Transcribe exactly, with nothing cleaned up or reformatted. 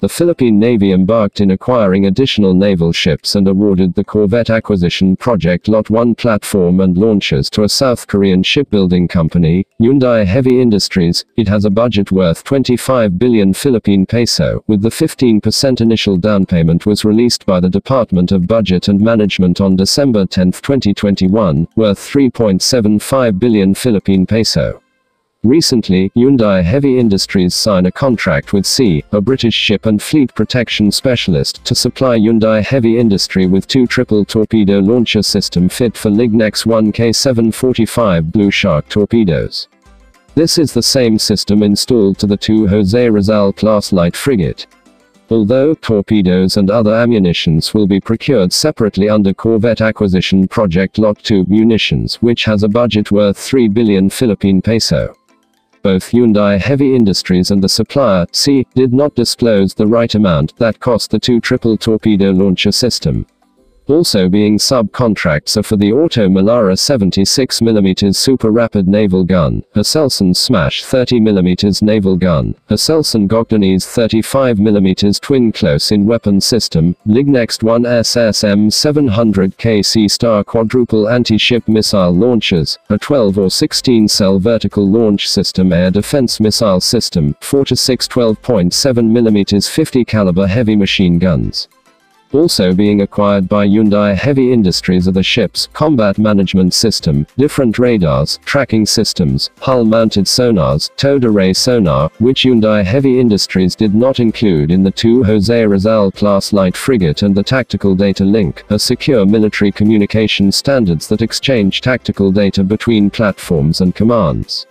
The Philippine Navy embarked in acquiring additional naval ships and awarded the Corvette Acquisition Project Lot one platform and launchers to a South Korean shipbuilding company, Hyundai Heavy Industries. It has a budget worth twenty-five billion Philippine peso, with the fifteen percent initial down payment was released by the Department of Budget and Management on December tenth, twenty twenty-one, worth three point seven five billion Philippine peso. Recently, Hyundai Heavy Industries signed a contract with C, a British ship and fleet protection specialist, to supply Hyundai Heavy Industry with two triple torpedo launcher system fit for Lig Nex one K seven forty-five Blue Shark torpedoes. This is the same system installed to the two Jose Rizal class light frigate. Although torpedoes and other ammunitions will be procured separately under Corvette Acquisition Project Lot two Munitions, which has a budget worth three billion Philippine peso. Both Hyundai Heavy Industries and the supplier, C, did not disclose the right amount that cost the two triple torpedo launcher system. Also being subcontracts are for the Oto Melara seventy-six millimeter Super Rapid naval gun, Aselsan Smash thirty millimeter naval gun, Aselsan Gokdeniz thirty-five millimeter twin close-in weapon system, Lig Nex one S S M seven hundred K C Star quadruple anti-ship missile launchers, a twelve or sixteen cell vertical launch system air defense missile system, four to six twelve point seven millimeter fifty caliber heavy machine guns. Also being acquired by Hyundai Heavy Industries are the ship's combat management system, different radars, tracking systems, hull-mounted sonars, towed array sonar, which Hyundai Heavy Industries did not include in the two Jose Rizal class light frigate, and the tactical data link, a secure military communication standards that exchange tactical data between platforms and commands.